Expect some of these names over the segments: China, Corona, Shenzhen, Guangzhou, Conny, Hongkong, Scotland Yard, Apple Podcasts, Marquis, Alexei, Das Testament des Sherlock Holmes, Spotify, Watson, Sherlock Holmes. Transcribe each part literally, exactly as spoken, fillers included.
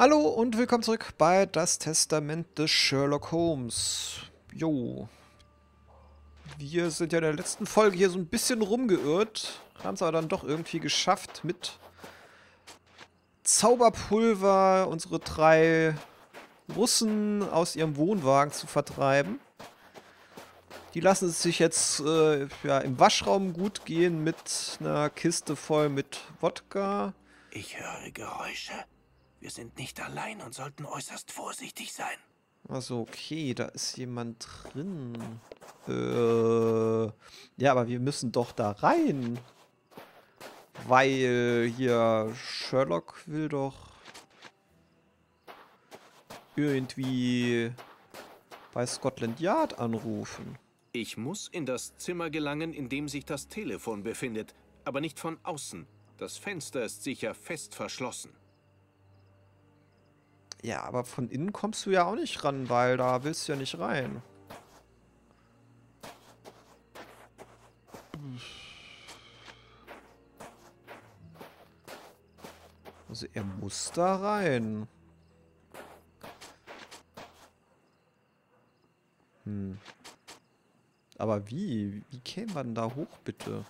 Hallo und willkommen zurück bei Das Testament des Sherlock Holmes. Jo. Wir sind ja in der letzten Folge hier so ein bisschen rumgeirrt, haben es aber dann doch irgendwie geschafft, mit Zauberpulver unsere drei Russen aus ihrem Wohnwagen zu vertreiben. Die lassen es sich jetzt äh, ja, im Waschraum gut gehen mit einer Kiste voll mit Wodka. Ich höre Geräusche. Wir sind nicht allein und sollten äußerst vorsichtig sein. Also okay, da ist jemand drin. Äh, ja, aber wir müssen doch da rein. Weil hier Sherlock will doch irgendwie bei Scotland Yard anrufen. Ich muss in das Zimmer gelangen, in dem sich das Telefon befindet, aber nicht von außen. Das Fenster ist sicher fest verschlossen. Ja, aber von innen kommst du ja auch nicht ran, weil da willst du ja nicht rein. Also er muss da rein. Hm. Aber wie? Wie käme man da hoch, bitte?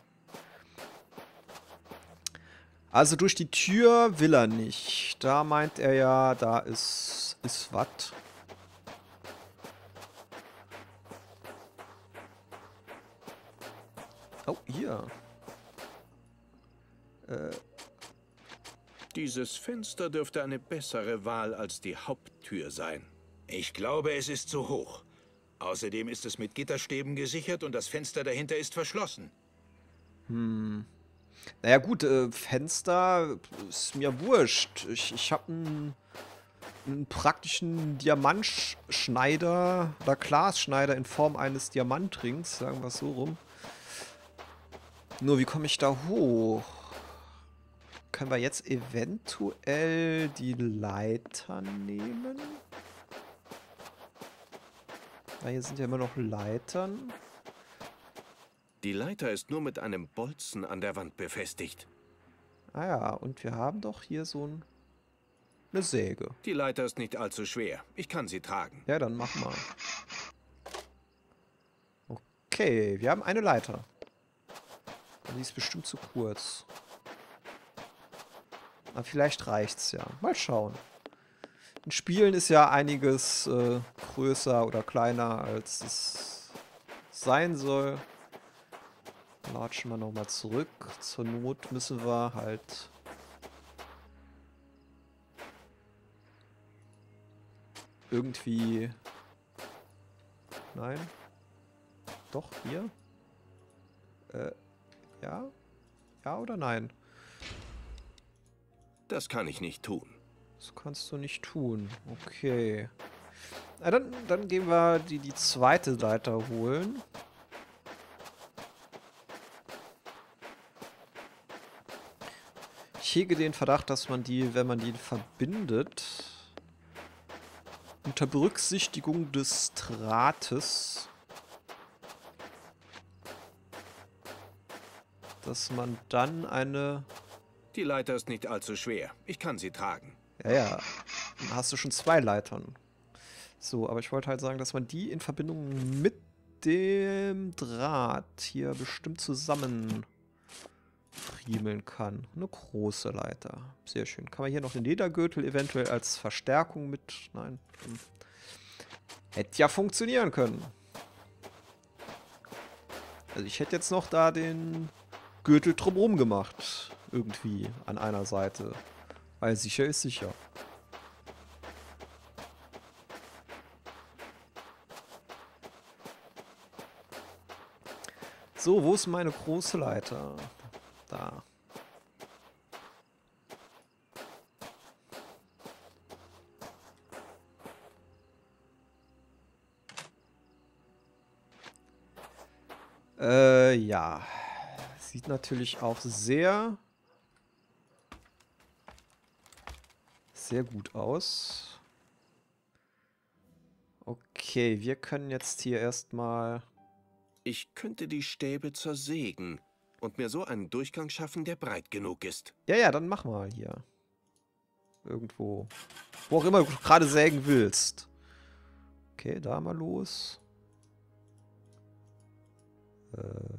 Also durch die Tür will er nicht. Da meint er ja, da ist, ist was. Oh, hier. Äh. Dieses Fenster dürfte eine bessere Wahl als die Haupttür sein. Ich glaube, es ist zu hoch. Außerdem ist es mit Gitterstäben gesichert und das Fenster dahinter ist verschlossen. Hm. Naja gut, äh, Fenster ist mir wurscht. Ich, ich habe einen, einen praktischen Diamantschneider oder Glasschneider in Form eines Diamantrings, sagen wir es so rum. Nur wie komme ich da hoch? Können wir jetzt eventuell die Leiter nehmen? Na, hier sind ja immer noch Leitern. Die Leiter ist nur mit einem Bolzen an der Wand befestigt. Ah ja, und wir haben doch hier so ein, eine Säge. Die Leiter ist nicht allzu schwer. Ich kann sie tragen. Ja, dann mach mal. Okay, wir haben eine Leiter. Die ist bestimmt zu kurz. Aber vielleicht reicht's ja. Mal schauen. In Spielen ist ja einiges äh, größer oder kleiner, als es sein soll. Latschen wir nochmal zurück. Zur Not müssen wir halt irgendwie... Nein. Doch, hier. Äh, ja? Ja oder nein? Das kann ich nicht tun. Das kannst du nicht tun. Okay. Na, dann, dann gehen wir die, die zweite Leiter holen. Ich hege den Verdacht, dass man die, wenn man die verbindet, unter Berücksichtigung des Drahtes, dass man dann eine... Die Leiter ist nicht allzu schwer. Ich kann sie tragen. Ja, ja. Dann hast du schon zwei Leitern. So, aber ich wollte halt sagen, dass man die in Verbindung mit dem Draht hier bestimmt zusammen... friemeln kann. Eine große Leiter. Sehr schön. Kann man hier noch den Ledergürtel eventuell als Verstärkung mit... Nein. Hm. Hätte ja funktionieren können. Also ich hätte jetzt noch da den Gürtel drumherum gemacht. Irgendwie an einer Seite. Weil sicher ist sicher. So, wo ist meine große Leiter? Da. Äh, ja. Sieht natürlich auch sehr, sehr gut aus. Okay, wir können jetzt hier erstmal... Ich könnte die Stäbe zersägen und mir so einen Durchgang schaffen, der breit genug ist. Ja, ja, dann mach mal hier. Irgendwo. Wo auch immer du gerade sägen willst. Okay, da mal los. Äh.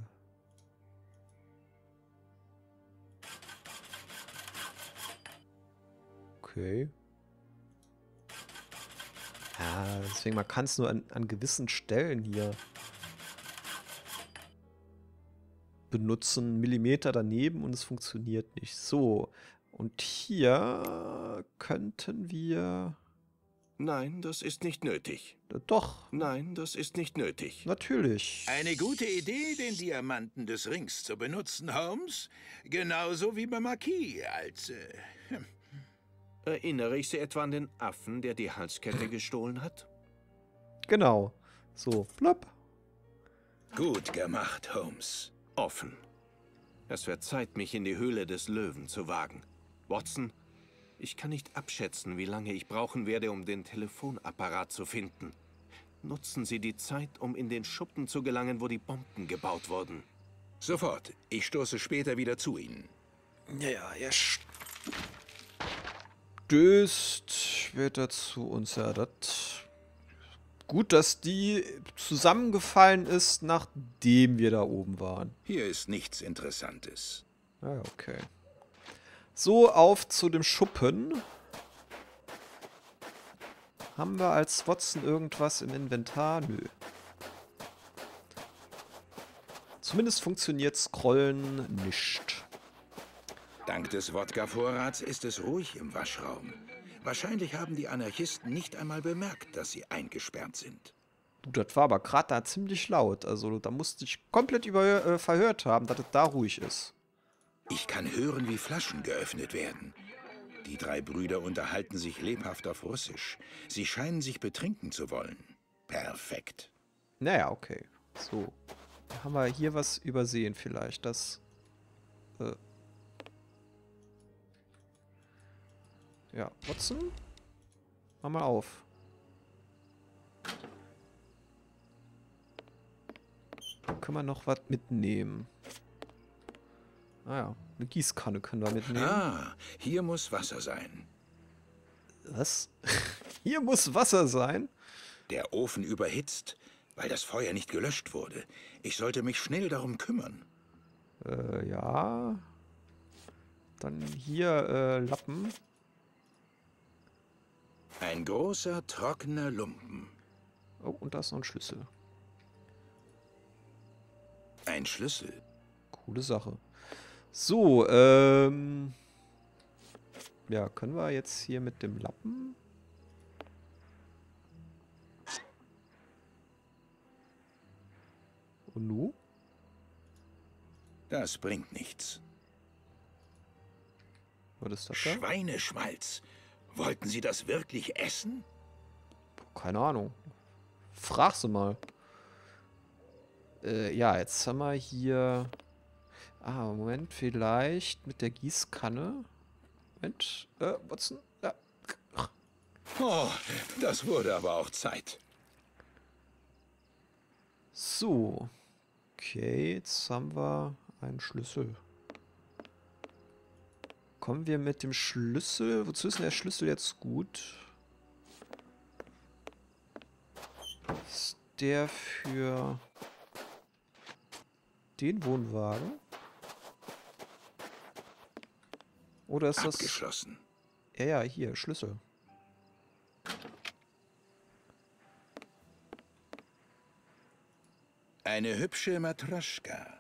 Okay. Ja, deswegen, man kann es nur an, an gewissen Stellen hier benutzen. Millimeter daneben und es funktioniert nicht. So. Und hier könnten wir... Nein, das ist nicht nötig. Doch. Nein, das ist nicht nötig. Natürlich. Eine gute Idee, den Diamanten des Rings zu benutzen, Holmes. Genauso wie beim Marquis als... Äh, Erinnere ich Sie etwa an den Affen, der die Halskette gestohlen hat? Genau. So, plopp. Gut gemacht, Holmes. Offen. Es wird Zeit, mich in die Höhle des Löwen zu wagen. Watson, ich kann nicht abschätzen, wie lange ich brauchen werde, um den Telefonapparat zu finden. Nutzen Sie die Zeit, um in den Schuppen zu gelangen, wo die Bomben gebaut wurden. Sofort. Ich stoße später wieder zu Ihnen. Ja, ja, stößt später zu uns. Ja, das... Gut, dass die zusammengefallen ist, nachdem wir da oben waren. Hier ist nichts Interessantes. Ah, okay. So, auf zu dem Schuppen. Haben wir als Watson irgendwas im Inventar? Nö. Zumindest funktioniert Scrollen nicht. Dank des Wodka-Vorrats ist es ruhig im Waschraum. Wahrscheinlich haben die Anarchisten nicht einmal bemerkt, dass sie eingesperrt sind. Du, das war aber gerade da ziemlich laut. Also da musste ich komplett über, äh, verhört haben, dass es da ruhig ist. Ich kann hören, wie Flaschen geöffnet werden. Die drei Brüder unterhalten sich lebhaft auf Russisch. Sie scheinen sich betrinken zu wollen. Perfekt. Naja, okay. So. Da haben wir hier was übersehen vielleicht. Das... Äh Ja, Watson, mach mal auf. Da können wir noch was mitnehmen? Ah ja, eine Gießkanne können wir mitnehmen. Ah, hier muss Wasser sein. Was? Hier muss Wasser sein? Der Ofen überhitzt, weil das Feuer nicht gelöscht wurde. Ich sollte mich schnell darum kümmern. Äh, ja. Dann hier, äh, Lappen. Ein großer, trockener Lumpen. Oh, und da ist noch ein Schlüssel. Ein Schlüssel. Coole Sache. So, ähm... ja, können wir jetzt hier mit dem Lappen... Und nu? Das bringt nichts. Was ist das da? Schweineschmalz. Wollten Sie das wirklich essen? Keine Ahnung. Frag sie mal. Äh, ja, jetzt haben wir hier... Ah, Moment, vielleicht mit der Gießkanne. Moment, äh, Watson? Ja. Oh, das wurde aber auch Zeit. So. Okay, jetzt haben wir einen Schlüssel. Kommen wir mit dem Schlüssel... Wozu ist denn der Schlüssel jetzt gut? Ist der für... den Wohnwagen? Oder ist das... Abgeschlossen. Ja, ja, hier, Schlüssel. Eine hübsche Matroschka.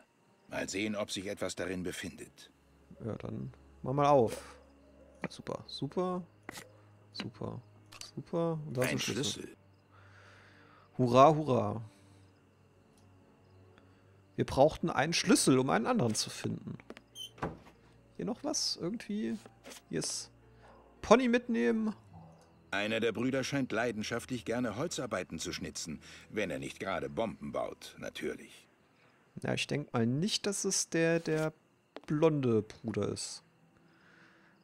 Mal sehen, ob sich etwas darin befindet. Ja, dann... Mach mal auf. Super, super, super, super. Und da ist ein Schlüssel. Schlüssel. Hurra, hurra. Wir brauchten einen Schlüssel, um einen anderen zu finden. Hier noch was? Irgendwie? Hier ist Pony mitnehmen. Einer der Brüder scheint leidenschaftlich gerne Holzarbeiten zu schnitzen, wenn er nicht gerade Bomben baut, natürlich. Na, ich denke mal nicht, dass es der, der blonde Bruder ist.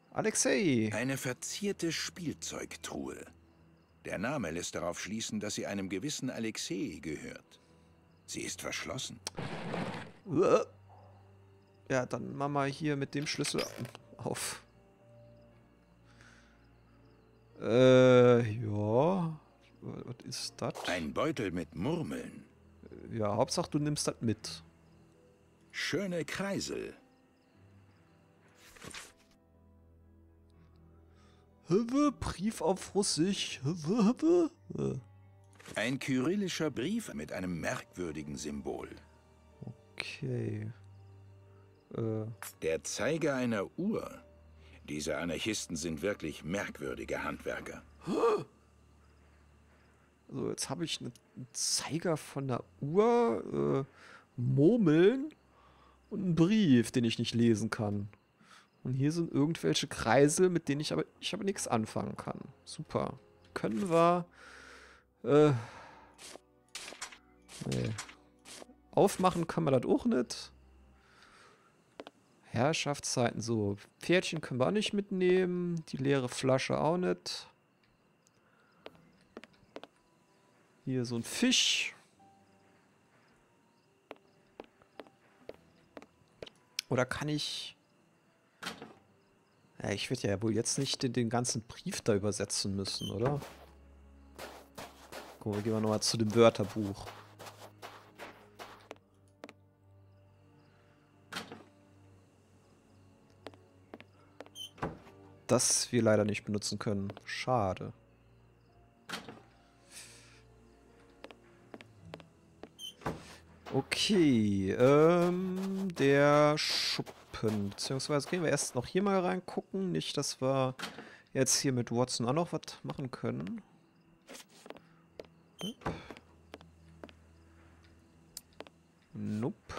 Alexei. Eine verzierte Spielzeugtruhe. Der Name lässt darauf schließen, dass sie einem gewissen Alexei gehört. Sie ist verschlossen. Ja, dann mach mal hier mit dem Schlüssel auf. Äh, ja. Was ist das? Ein Beutel mit Murmeln. Ja, Hauptsache du nimmst das mit. Schöne Kreisel. Höwe, Brief auf Russisch. Höwe, höwe, höwe. Ein kyrillischer Brief mit einem merkwürdigen Symbol. Okay. Äh. Der Zeiger einer Uhr. Diese Anarchisten sind wirklich merkwürdige Handwerker. Also jetzt habe ich einen Zeiger von einer Uhr, äh, Murmeln und einen Brief, den ich nicht lesen kann. Und hier sind irgendwelche Kreisel, mit denen ich aber, ich aber nichts anfangen kann. Super. Können wir... Äh, nee. Aufmachen kann man das auch nicht. Herrschaftszeiten, so. Pferdchen können wir auch nicht mitnehmen. Die leere Flasche auch nicht. Hier so ein Fisch. Oder kann ich... Ja, ich werde ja wohl jetzt nicht den, den ganzen Brief da übersetzen müssen, oder? Guck mal, gehen wir nochmal zu dem Wörterbuch. Das wir leider nicht benutzen können. Schade. Okay, ähm, der Schuppen. Beziehungsweise gehen wir erst noch hier mal reingucken. Nicht, dass wir jetzt hier mit Watson auch noch was machen können. Nope. Nope.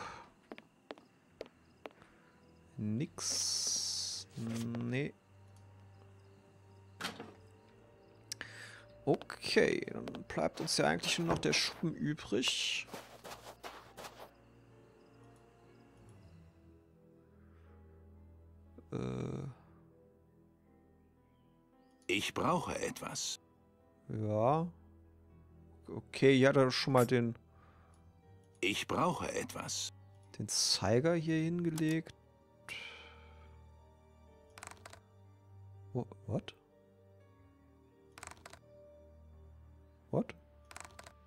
Nix. Nee. Okay, dann bleibt uns ja eigentlich nur noch der Schuppen übrig. Ich brauche etwas. Ja. Okay, ja, da schon mal den... Ich brauche etwas. Den Zeiger hier hingelegt. What? What?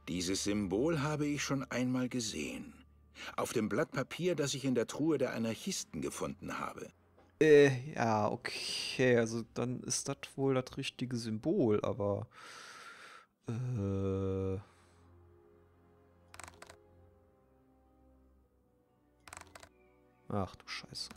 Dieses Symbol habe ich schon einmal gesehen. Auf dem Blatt Papier, das ich in der Truhe der Anarchisten gefunden habe. Äh, ja, okay, also dann ist das wohl das richtige Symbol, aber... Äh... Ach du Scheiße.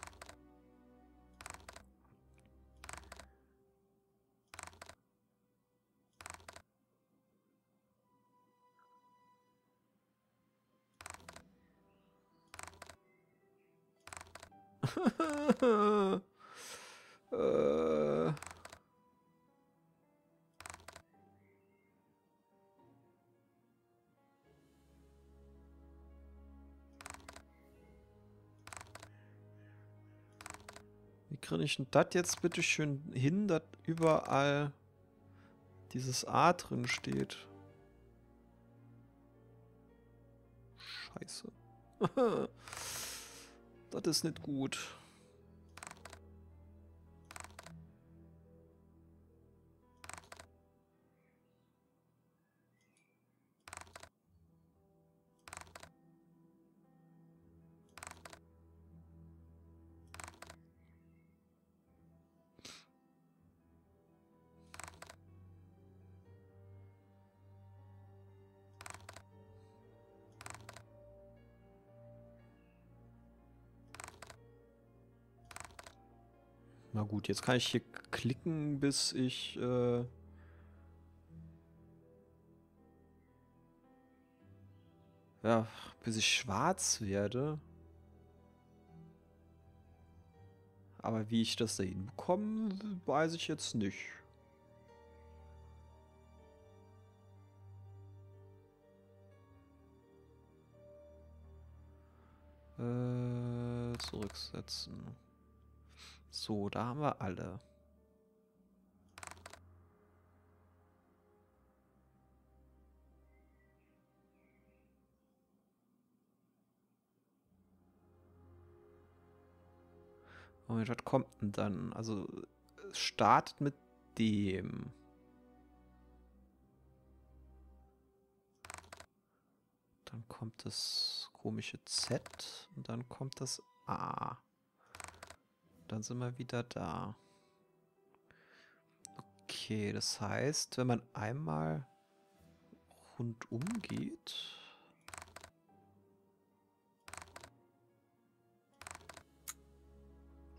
äh. Wie kriege ich denn das jetzt bitte schön hin, dass überall dieses A drin steht? Scheiße. Das ist nicht gut. Na gut, jetzt kann ich hier klicken, bis ich... Äh ja, bis ich schwarz werde. Aber wie ich das da hinbekomme, weiß ich jetzt nicht. Äh, zurücksetzen. So, da haben wir alle. Und was kommt denn dann? Also, es startet mit dem. Dann kommt das komische Z und dann kommt das A. Dann sind wir wieder da. Okay, das heißt, wenn man einmal rundum geht...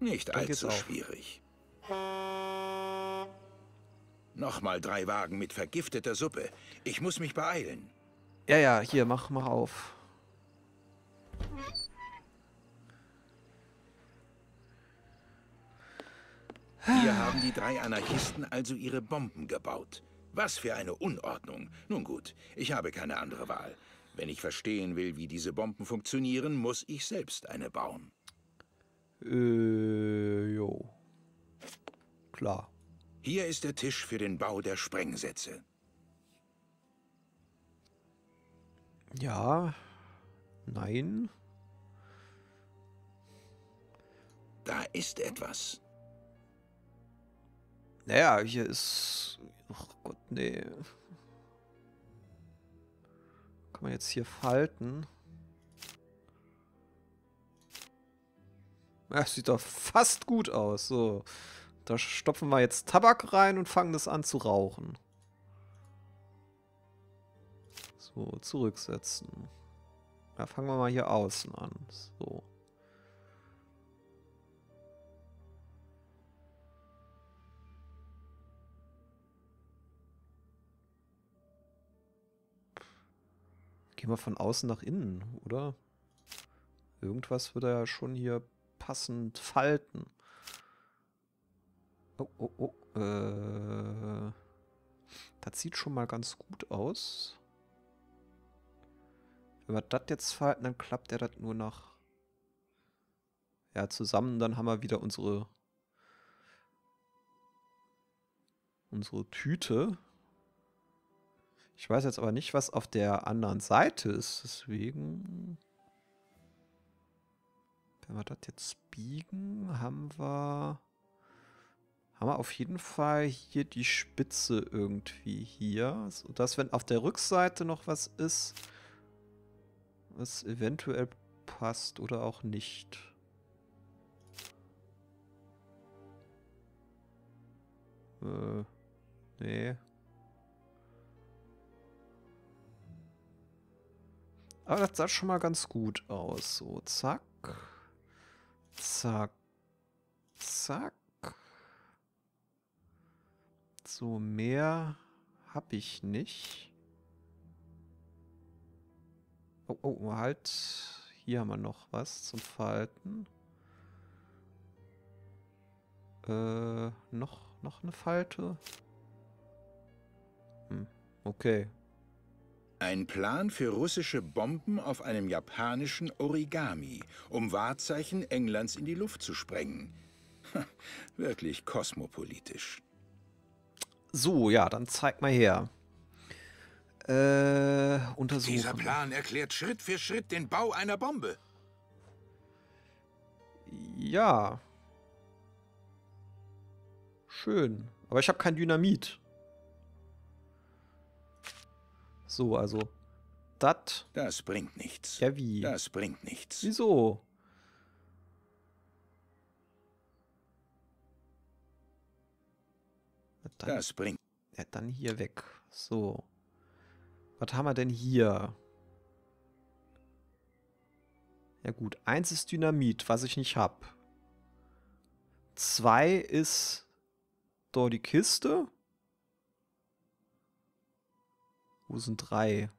Nicht allzu schwierig. Nochmal drei Wagen mit vergifteter Suppe. Ich muss mich beeilen. Ja, ja, hier, mach mal auf. Hier haben die drei Anarchisten also ihre Bomben gebaut. Was für eine Unordnung. Nun gut, ich habe keine andere Wahl. Wenn ich verstehen will, wie diese Bomben funktionieren, muss ich selbst eine bauen. Äh, jo. Klar. Hier ist der Tisch für den Bau der Sprengsätze. Ja. Nein. Da ist etwas. Naja, hier ist... Ach Gott, nee. Kann man jetzt hier falten? Ja, sieht doch fast gut aus. So. Da stopfen wir jetzt Tabak rein und fangen das an zu rauchen. So, zurücksetzen. Ja, fangen wir mal hier außen an. So. Gehen wir von außen nach innen, oder? Irgendwas wird ja schon hier passend falten. Oh, oh, oh. Äh, das sieht schon mal ganz gut aus. Wenn wir das jetzt falten, dann klappt der das nur nach... Ja, zusammen, dann haben wir wieder unsere... unsere Tüte. Ich weiß jetzt aber nicht, was auf der anderen Seite ist, deswegen... Wenn wir das jetzt biegen, haben wir... haben wir auf jeden Fall hier die Spitze irgendwie hier, sodass, wenn auf der Rückseite noch was ist, was eventuell passt oder auch nicht. Äh, nee. Aber das sah schon mal ganz gut aus. So, zack. Zack. Zack. So, mehr habe ich nicht. Oh, oh, halt. Hier haben wir noch was zum Falten. Äh, noch, noch eine Falte? Hm, okay. Ein Plan für russische Bomben auf einem japanischen Origami, um Wahrzeichen Englands in die Luft zu sprengen. Ha, wirklich kosmopolitisch. So, ja, dann zeig mal her. Äh, untersuchen. Dieser Plan erklärt Schritt für Schritt den Bau einer Bombe. Ja. Schön. Aber ich habe kein Dynamit. So, also. Das. Das bringt nichts. Ja, wie? Das bringt nichts. Wieso? Dann, das bringt. Ja, dann hier weg. So. Was haben wir denn hier? Ja gut, eins ist Dynamit, was ich nicht habe. Zwei ist da die Kiste. Wo sind drei?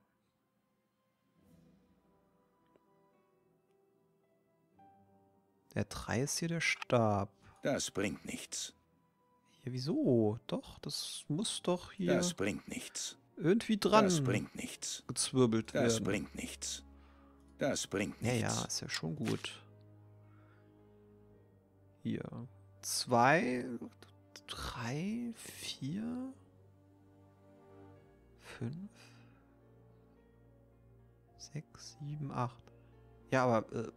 Der drei ist hier der Stab. Das bringt nichts. Ja, wieso? Doch, das muss doch hier... Das bringt nichts. Irgendwie dran. Das bringt nichts. Gezwirbelt werden. Das bringt nichts. Das bringt nichts. Naja, ist ja schon gut. Hier. Zwei, drei, vier, fünf, sechs, sieben, acht. Ja, aber... Äh,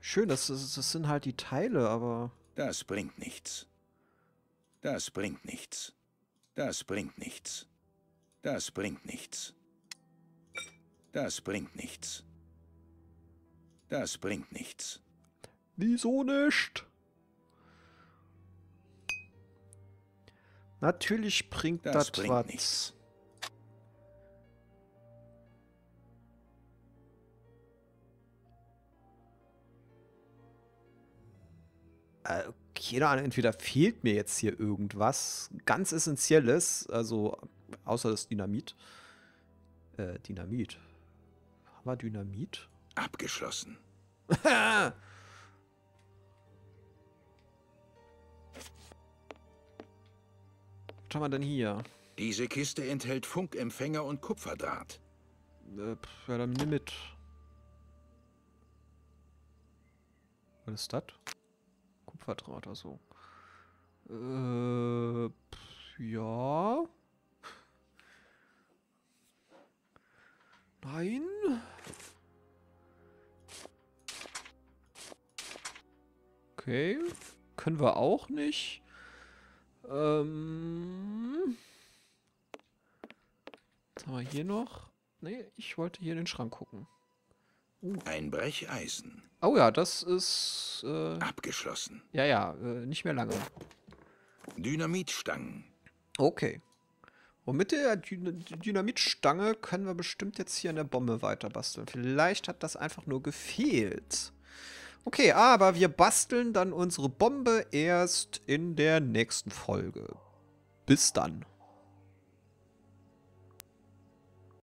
schön, das, das sind halt die Teile, aber... Das bringt nichts. Das bringt nichts. Das bringt nichts. Das bringt nichts. Das bringt nichts. Das bringt nichts. Wieso nicht? Natürlich bringt das, das bringt nichts. Keine Ahnung, entweder fehlt mir jetzt hier irgendwas ganz Essentielles, also außer das Dynamit. Äh, Dynamit. Haben wir Dynamit? Abgeschlossen. Was haben wir denn hier? Diese Kiste enthält Funkempfänger und Kupferdraht. Äh, ja, dann nimm mit. Was ist das? Kupferdraht, also. Äh, ja. Nein. Okay. Können wir auch nicht. Ähm. Was haben wir hier noch? Nee, ich wollte hier in den Schrank gucken. Uh. Ein Brecheisen. Oh ja, das ist... Äh, abgeschlossen. Ja, ja, äh, nicht mehr lange. Dynamitstangen. Okay. Und mit der Dyn Dynamitstange können wir bestimmt jetzt hier an der Bombe weiter basteln. Vielleicht hat das einfach nur gefehlt. Okay, aber wir basteln dann unsere Bombe erst in der nächsten Folge. Bis dann.